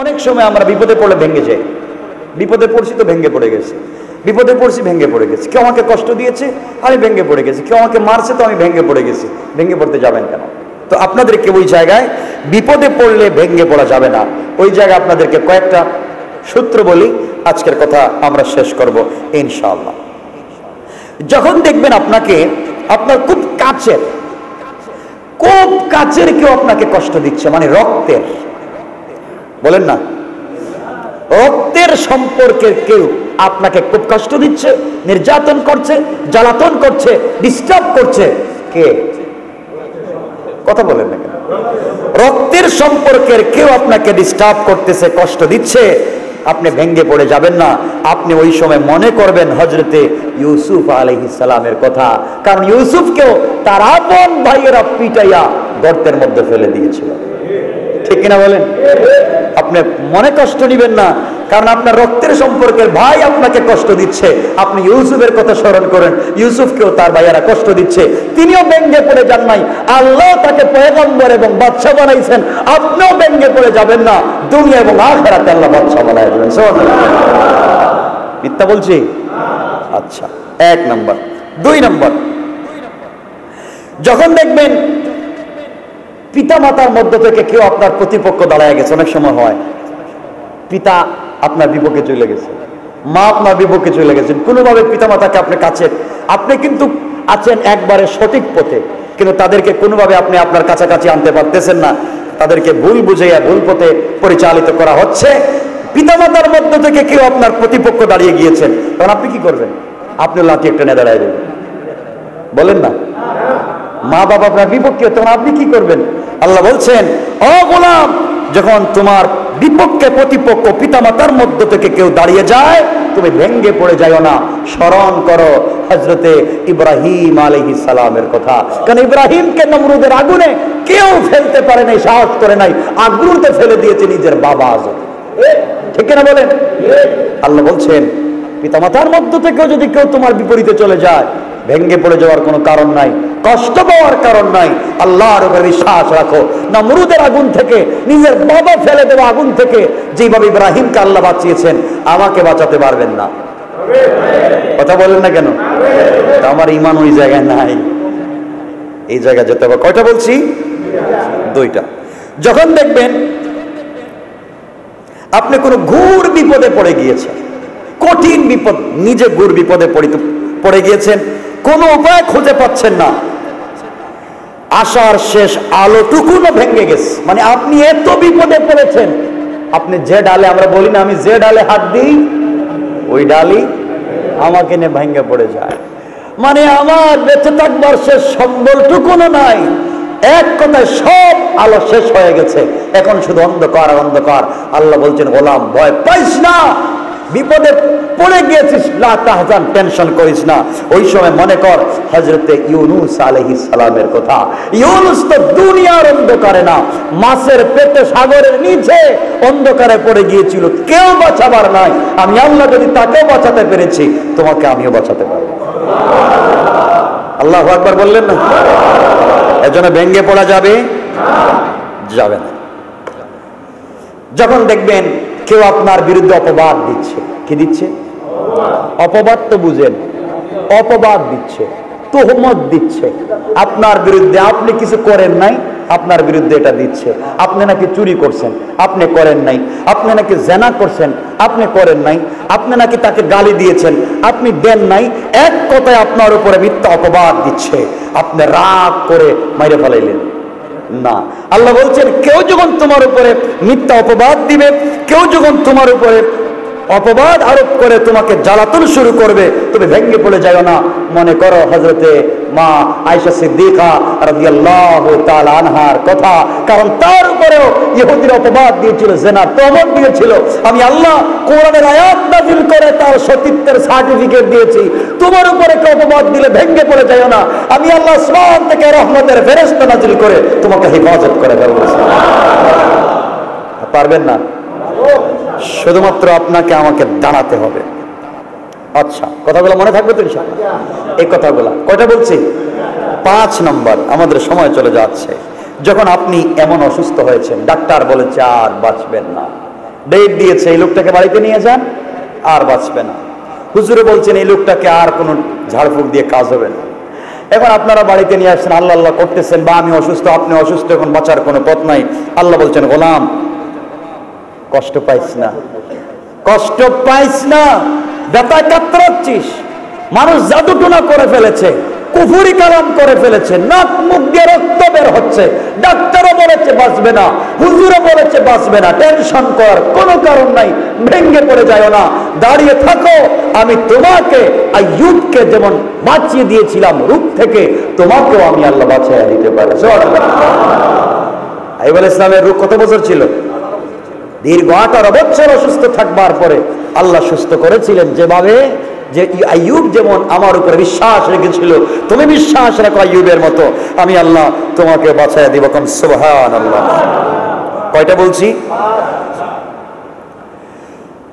অনেক সময় আমরা বিপদে পড়লে ভেঙে যাই। বিপদে পড়ছি তো ভেঙে পড়ে গেছি, বিপদে পড়ছি ভেঙে পড়ে গেছি। কেউ আমাকে কষ্ট দিয়েছে আমি ভেঙে পড়ে গেছি, কেউ আমাকে মারছে তো আমি ভেঙে পড়ে গেছি। ভেঙে পড়তে যাবেন কেন? তো আপনাদেরকে ওই জায়গায় বিপদে পড়লে ভেঙে পড়া যাবে না। ওই জায়গায় আপনাদেরকে কয়েকটা সূত্র বলি, আজকের কথা আমরা শেষ করব ইনশাআল্লাহ। যখন দেখবেন আপনাকে আপনার খুব কাছের কেউ আপনাকে কষ্ট দিচ্ছে, মানে রক্তের, বলেন না, রক্তের সম্পর্কের কেউ আপনাকে খুব কষ্ট দিচ্ছে, নির্যাতন করছে, জ্বালাতন করছে, ডিস্টার্ব করছে, কে? কথা বলেন না। রক্তের সম্পর্কের কেউ আপনাকে ডিস্টার্ব করতেছে, কষ্ট দিচ্ছে, আপনি ভেঙ্গে পড়ে যাবেন না। আপনি ওই সময় মনে করবেন হযরতে ইউসুফ আলাইহিস সালামের কথা, কারণ ইউসুফকেও তার আপন ভাইয়েরা পিটাইয়া গর্তের মধ্যে ফেলে দিয়েছিল, ঠিক কিনা বলেন? আপনি মনে কষ্ট নেবেন না, কারণ আপনার রক্তের সম্পর্কের ভাই আপনাকে কষ্ট দিচ্ছে। আপনি ইউসুফের কথা স্মরণ করেন, ইউসুফকেও তার ভাইয়েরা কষ্ট দিচ্ছে, তিনিও ব্যঙ্গে পড়ে যান নাই, আল্লাহ তাকে পয়গম্বর এবং বাদশা বানাইছেন, আপনিও ব্যঙ্গে পড়ে যাবেন না। দুনিয়া এবং আখিরাতে আল্লাহ বাদশা বানায় দেবেন, সুবহানাল্লাহ। মিথ্যা বলছি? আচ্ছা, 1 নম্বর। 2 নম্বর, যখন দেখবেন পিতা মাতার মধ্য থেকে কেউ আপনার প্রতিপক্ষ দাঁড়ায় গেছে, অনেক সময় হয় পিতা আপনার বিপক্ষে চলে গেছে, মা আপনার বিপক্ষে চলে গেছেন, কোনোভাবে পিতা মাতাকে আপনি কাছে, আপনি কিন্তু আছেন একবারে সঠিক পথে, কিন্তু তাদেরকে কোনোভাবে আপনি আপনার কাছাকাছি আনতে পারতেছেন না, তাদেরকে ভুল বুঝাইয়া ভুল পথে পরিচালিত করা হচ্ছে। পিতা মাতার মধ্য থেকে কেউ আপনার প্রতিপক্ষ দাঁড়িয়ে গিয়েছেন, তখন আপনি কি করবেন? আপনি লাঠি একটা নিয়ে দাঁড়ায় দেবেন, বলেন না। মা বাবা আপনার বিপক্ষে, তখন আপনি কি করবেন? আল্লাহ বলছেন, ও গোলাম, যখন তোমার বিপক্ষে প্রতিপক্ষ পিতামাতার মধ্য থেকে কেউ দাঁড়িয়ে যায়, তুমি ভেঙ্গে পড়ে যাও না, স্মরণ করো হযরতে ইব্রাহিম আলাইহিস সালামের কথা। কারণ ইব্রাহিমকে নমরুদের আগুনে কেউ ফেলতে পারে নাই, সাহস করে নাই, আগুনতে ফেলে দিয়েছে নিজের বাবা আজব, ঠিক কিনা বলেন? আল্লাহ বলছেন, পিতামাতার মধ্য থেকেও যদি কেউ তোমার বিপরীতে চলে যায়, ভেঙ্গে পড়ে যাওয়ার কোনো কারণ নাই, কষ্ট পাওয়ার কারণ নাই, আল্লাহর উপর বিশ্বাস রাখো। নমরুদের আগুন থেকে, নিজের বাবা ফেলে দেওয়া আগুন থেকে যেভাবে ইব্রাহিমকে আল্লাহ বাঁচিয়েছেন, আমাকে বাঁচাতে পারবেন না। কথা বলেন না কেন? আমার ঈমান ওই জায়গায় নাই, এই জায়গায় যেতে হবে। কয়টা বলছি? 2টা। যখন দেখবেন আপনি কোনো ঘোর বিপদে পড়ে গিয়েছেন, কঠিন বিপদ, নিজে ঘোর বিপদে পড়ে গিয়েছেন, কোনো উপায় খুঁজে পাচ্ছেন না, আশার শেষ আলোটুকুও ভেঙে গেছে, মানে আপনি এত বিপদে পড়েছেন, আপনি যে ডালে, আমরা বলি না, আমি যে ডালে হাত দিই ওই ডালি আমাকে নিয়ে ভেঙে পড়ে যায়, মানে আমার বেঁচে থাকবার শেষ সম্বলটুকুও নাই, এক কথায় সব আলো শেষ হয়ে গেছে, এখন শুধু অন্ধকার আর অন্ধকার। আল্লাহ বলছেন, গোলাম, ভয় পাইস না, বিপদে পড়ে গিয়েছিস, লা তাহজান, টেনশন করিস না। ওই সময় মনে কর হযরতে ইউনূস আলাইহিস সালামের কথা। ইউনূস তো দুনিয়ার অন্ধকারে না, মাছের পেটে, সাগরের নিচে অন্ধকারে পড়ে গিয়েছিল, কেউ বাঁচাবার নাই। আমি আল্লাহ যদি তাকে বাঁচাতে পেরেছি, তোমাকে আমিও বাঁচাতে পারব। আল্লাহু আকবার বললেন না? এজন্য ভেঙ্গে পড়া যাবে যাবে না। যখন দেখবেন কেউ আপনার বিরুদ্ধে অপবাদ দিচ্ছে, কি দিচ্ছে? অপবাদ তো বুঝেন, অপবাদ দিচ্ছে, তোহমত দিচ্ছে আপনার বিরুদ্ধে। আপনি কিছু করেন নাই, আপনার বিরুদ্ধে এটা দিচ্ছে। আপনি নাকি চুরি করছেন, আপনি করেন নাই। আপনি নাকি জেনা করছেন, আপনি করেন নাই। আপনি নাকি তাকে গালি দিয়েছেন, আপনি দেন নাই। এক কথায় আপনার উপরে মিথ্যা অপবাদ দিচ্ছে, আপনি রাগ করে মাইরে ফেলাইলেন না। আল্লাহ বলছেন, কেউ যখন তোমার উপরে মিথ্যা অপবাদ দিবে, কেউ যখন তোমার উপরে অপবাদ আরোপ করে তোমাকে জ্বালাতন শুরু করবে, তুমি ভেঙ্গে পড়ে যাও না। মনে করো হযরতে মা আয়েশা সিদ্দিকা রাদিয়াল্লাহু তাআলা আনহার কথা, কারণ তার উপরেও ইহুদিরা অপবাদ দিয়েছিল, জেনা তহমত দিয়েছিল। আমি আল্লাহ কোরআনের আয়াত নাযিল করে তার সতীত্বের সার্টিফিকেট দিয়েছি, তোমার উপরে কেউ অপবাদ দিলে ভেঙ্গে পড়ে যাও না। আমি আল্লাহ আসমান থেকে রহমতের ফেরেশতা নাযিল করে তোমাকে হেফাজত করে দেবো। পারবেন না, শুধুমাত্র আপনাকে আমাকে দাঁড়াতে হবে। আচ্ছা, কথাগুলো মনে থাকবে তো ইনশাআল্লাহ? এই কথাগুলো কয়টা বলছি? 5 নম্বর। আমাদের সময় চলে যাচ্ছে। যখন আপনি এমন অসুস্থ হয়েছেন, ডাক্তার বলেছে আর বাঁচবেন না, डेट दिए ये लोकटाके बाड़ीते निये जान आर बाँचबे ना हुजूरे बोलछेन ये लोकटाके आर कोनो झाड़फूँक दिए काज होबे ना। एखन आपनारा बाड़ीते निये आसछेन आल्लाह आल्लाह करतेछेन बा आमी असुस्थ आपनि असुस्थ एखन बाँचार कोनो पथ नाई। आल्लाह बोलछेन गोलाम कष्ट पाइस ना, कष्ट पाइस ना, ব্যথা কাতরাচ্ছিস। মানুষ জাদুটোনা করে ফেলেছে, কুফরি কালাম করে ফেলেছে, নাক মুখ দিয়ে রক্ত বের হচ্ছে, ডাক্তারও বলেছে বাঁচবে না, হুজুরও বলেছে বাঁচবে না, টেনশন করার কোনো কারণ নাই, ভেঙে পড়ে যাও না, দাঁড়িয়ে থাকো, আমি তোমাকে আইয়ুবকে যেমন বাঁচিয়ে দিয়েছিলাম রূপ থেকে তোমাকেও আমি আল্লাহ বাঁচিয়ে দিতে পারি। সুবহানাল্লাহ। আইবুল ইসলামের রূপ কত বছর ছিল? দীর্ঘ 18 বছর অসুস্থ থাকবার পরে আল্লাহ সুস্থ করেছিলেন। যেভাবে যে আইয়ুব যেমন আমার উপরে বিশ্বাস রেখেছিল, তুমি বিশ্বাস রাখো আইয়ুবের মতো, আমি আল্লাহ তোমাকে বাঁচায় দিব। কম সুবহানাল্লাহ। কয়টা বলছি?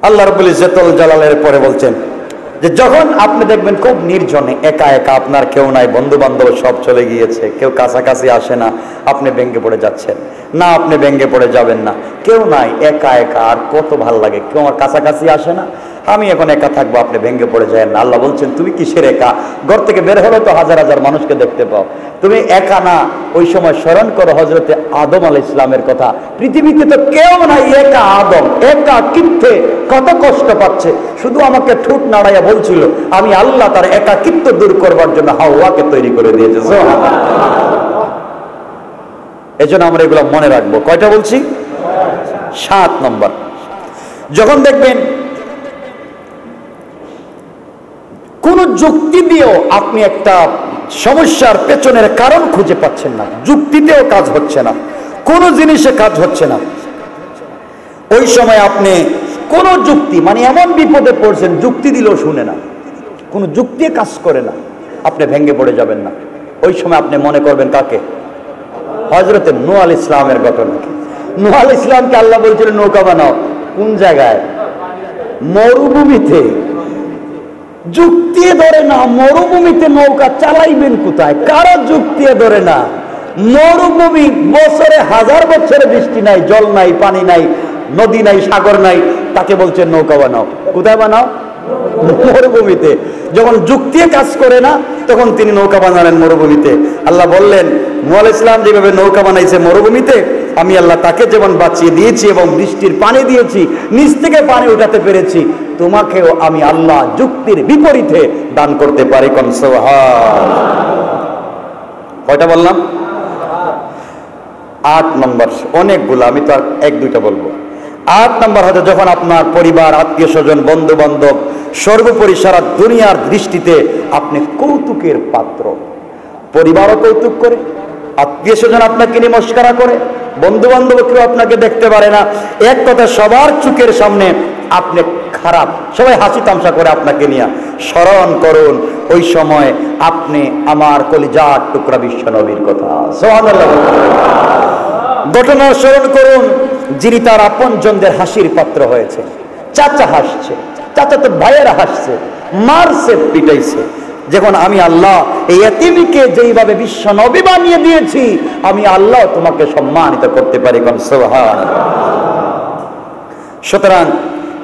আল্লাহ রাব্বুল ইজ্জতুল জালালের পরে বলছেন যে যখন আপনি দেখবেন খুব নির্জনে একা একা, আপনার কেউ নাই, বন্ধু বান্ধব সব চলে গিয়েছে, কেউ কাছাকাছি আসে না, আপনি ভেঙে পড়ে যাচ্ছেন না, আপনি ভেঙে পড়ে যাবেন না, কেউ নাই, একা একা আর কত ভাল লাগে, কেউ আমার কাছাকাছি আসে না, আমি এখন একা থাকবো, আপনি ভেঙে পড়ে যায় না। আল্লাহ বলছেন তুমি কিসের একা? ঘর থেকে বের হলে তো হাজার হাজার মানুষকে দেখতে পাও, তুমি একা না। ওই সময় স্মরণ করো হজরতে আদম আলাইহিস সালামের কথা, পৃথিবীতে তো কেউ নাই, একা আদম, একা কিপ্তে কত কষ্ট পাচ্ছে, শুধু আমাকে ঠোঁট নাড়াইয়া বলছিল, আমি আল্লাহ তার একাকিত্ব দূর করবার জন্য হাওয়াকে তৈরি করে দিয়েছে। এজন্য আমরা এগুলো মনে রাখবো। কয়টা বলছি? 7 নম্বর, যখন দেখবেন কোন যুক্তি দিয়েও আপনি একটা সমস্যার পেছনের কারণ খুঁজে পাচ্ছেন না, যুক্তিতেও কাজ হচ্ছে না, কোন জিনিসে কাজ হচ্ছে না, ওই সময় আপনি কোন যুক্তি, মানে এমন বিপদে পড়ছেন যুক্তি দিলেও শুনে না, কোনো যুক্তি কাজ করে না, আপনি ভেঙে পড়ে যাবেন না। ওই সময় আপনি মনে করবেন কাকে? হযরতে নূহ আলাইহিস সালামের ঘটনাকে। নূহ আলাইহিস সালামকে আল্লাহ বলছিলেন নৌকা বানাও, কোন জায়গায়? মরুভূমিতে। যুক্তি ধরে না, মরুভূমিতে নৌকা চালাইবেন কোথায়? কারো যুক্তি ধরে না। মরুভূমি, বছরে হাজার বছরে বৃষ্টি নাই, জল নাই, পানি নাই, নদী নাই, সাগর নাই, তাকে বলছেন নৌকা বানাও। কোথায় বানাও? মরুভূমিতে। যখন যুক্তি কাজ করে না তখন তিনি নৌকা বানালেন মরুভূমিতে। আল্লাহ বললেন নূহ আলাইহিস সালাম যেভাবে নৌকা বানাইছে মরুভূমিতে, আমি আল্লাহ তাকে যেমন বাঁচিয়ে দিয়েছি এবং বৃষ্টির পানি দিয়েছি, নিচ থেকে পানি উঠাতে পেরেছি, তোমাকেও আমি আল্লাহ যুক্তির বিপরীতে দান করতে পারি। কোন সুবহানাল্লাহ। কয়টা বললাম? 8 নম্বর, অনেকগুলো, আমি তো আর 1-2টা বলবো। 8 নম্বর হচ্ছে যখন আপনার পরিবার, আত্মীয় স্বজন, বন্ধু বান্ধব, সর্বোপরি সারা দুনিয়ার দৃষ্টিতে আপনি কৌতুকের পাত্র। পরিবারও কৌতুক করে, আত্মীয় স্বজন আপনাকে নিমস্কারা করে, বন্ধু বান্ধব কেউ আপনাকে দেখতে পারে না, এক কথা সবার চোখের সামনে আপনি খারাপ, সবাই হাসি তামসা করে আপনাকে নিয়ে। স্মরণ করুন ওই সময় আপনি আমার কলিজার টুকরা বিশ্বনবীর কথা। সুবহানাল্লাহ। ঘটনা স্মরণ করুন যিনি তার আপনজনদের হাসির পাত্র হয়েছে। চাচা হাসছে, চাচা তো ভাইয়েরা হাসছে, মারছে, পিটাইছে। যখন আমি আল্লাহ এই এতিমকে যেইভাবে বিশ্বনবী বানিয়ে দিয়েছি, আমি আল্লাহ তোমাকে সম্মানিত করতে পারি। কোন সুবহানাল্লাহ। সুতরাং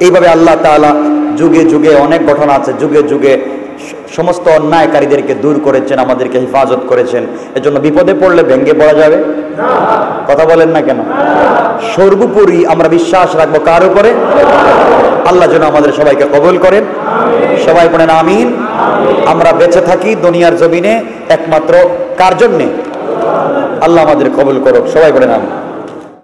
এইভাবে আল্লাহ তাআলা যুগে যুগে, অনেক ঘটনা আছে, যুগে যুগে সমস্ত অন্যায়কারীদেরকে দূর করেছেন, আমাদেরকে হেফাজত করেছেন। এর জন্য বিপদে পড়লে ভেঙে পড়া যাবে না। কথা বলেন না কেন? সর্বোপরি আমরা বিশ্বাস রাখবো কার উপরে? আল্লাহ যেন আমাদের সবাইকে কবুল করেন। সবাই বলেন আমিন। আমরা বেঁচে থাকি দুনিয়ার জমিনে একমাত্র কার জন্যে? আল্লাহ আমাদের কবুল করুক। সবাই বলেন আমিন।